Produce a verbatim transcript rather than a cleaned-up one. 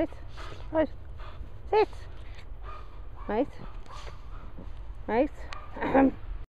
sit. Uit. Sit. Right. Right.